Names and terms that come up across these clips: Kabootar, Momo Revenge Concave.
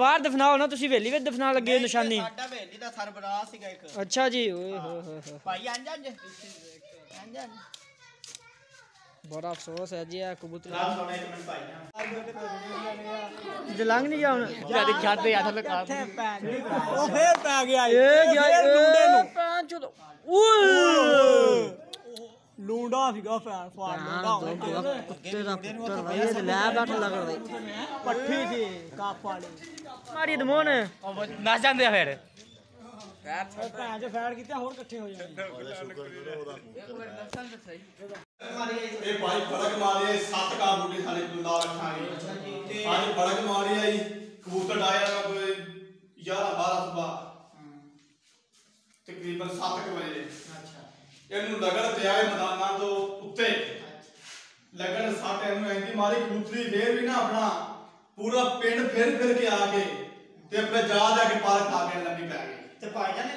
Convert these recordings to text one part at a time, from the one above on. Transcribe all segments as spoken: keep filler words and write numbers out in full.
बाहर दफनाओ ना, तुसी वेली विच दफना लगे निशानी। साडा वेली दा सरबराह सीगा इक। अच्छा जी, ओए हो हो भाई अंज अंज अंज अंज। बड़ा अफसोस है जी, कबूतर जलंग नहीं गया हुन जाते याद लगा। ओ फिर पै गया ये गया लूंडे नु पैंच तो ओ लूंडा सीगा फैन फाड़ लूंडा कुत्ते दा कुत्ता भाई ले बैठ लगा पट्ठी थी काफ वाली मारी दमोन नस जांदे फिर तकरीबन सत्त बजे लगन पिया मैदाना तो उत्ते लगन सट एनू मारी कबूतरी फिर भी ना अपना पूरा पिंड फिर फिर के आके अपने जा जाके पार्क आ गए लंबी पै गई।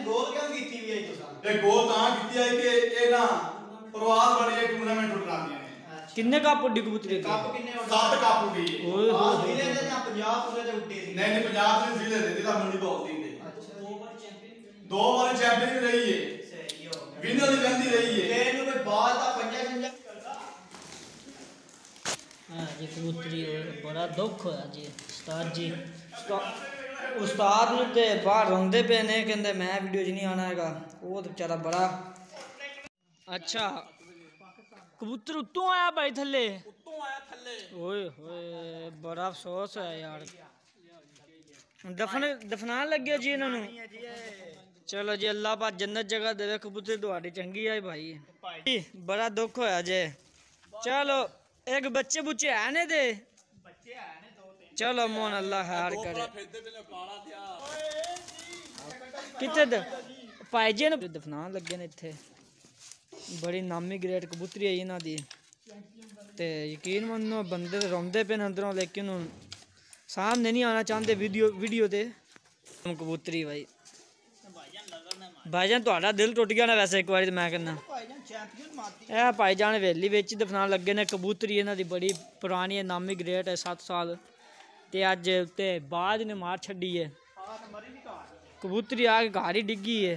बड़ा दुख होया जी उस्ताद जी उस्ताद नूं ते बाहर रोंदे पे ने कहंदे मैं वीडियो च नहीं आना हैगा। वो तो बेचारा बड़ा अच्छा कबूतर उत्तों आया भाई थल्ले उत्तों आया थल्ले ओए होए बड़ा अफसोस है यार। दफन दफनान लगे जी इन्हां नूं। चलो जी अल्लाह पाक जन्नत जगह देवे कबूतर तुहाडी चंगी आई भाई। बड़ा दुख होया जे। चलो एक बच्चे बुच्चे है ने दे चलो मोन अल्लाह हार करे कितने भाई जी ने दफनान लगे ने इत्थे। बड़ी नामी ग्रेट कबूतरी आई इन्हां दी ते यकीन मनो बंदे रोंदे पे अंदरों लेकिन सामने नहीं आना चाहते वीडियो वीडियो ते कबूतरी भाई भाईजान तुहाडा दिल टुट गया ना वैसे एक बार मैं कहना ए भाईजान वेली बेच दफनान लगे ने कबूतरी इन्हां दी बड़ी पुरानी है नामी ग्रेट है सत्त साल ते अज ते बाद ने मार छड़ी है कबूतरी आ के घर ही डिगी है।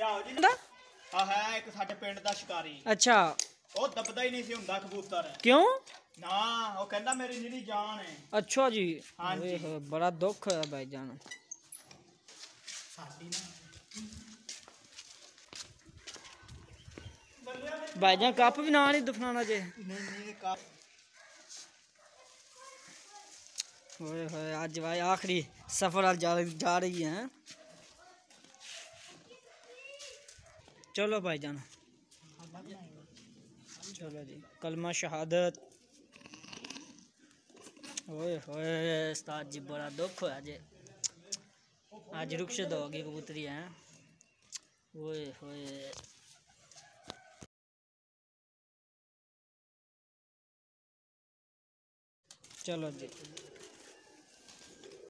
हां है एक साडे पिंड दा शिकारी अच्छा ओ दबदा ही नहीं सी हुंदा कबूतर क्यों ना ओ कहंदा मेरी निरी जान है। अच्छा जी हां जी बड़ा दुख है भाई जान साडी ना भाई जान कप भी ना नहीं दफनाना जे नहीं नहीं कप आज भाई आखिरी सफर जा, जा रही है। चलो भाई जान चलो जी कलमा शहादत। ओए होए उस्ताद जी बड़ा दुख होया जे आज रुक्ष दोगी कबूतरी है। ओए होए चलो जी।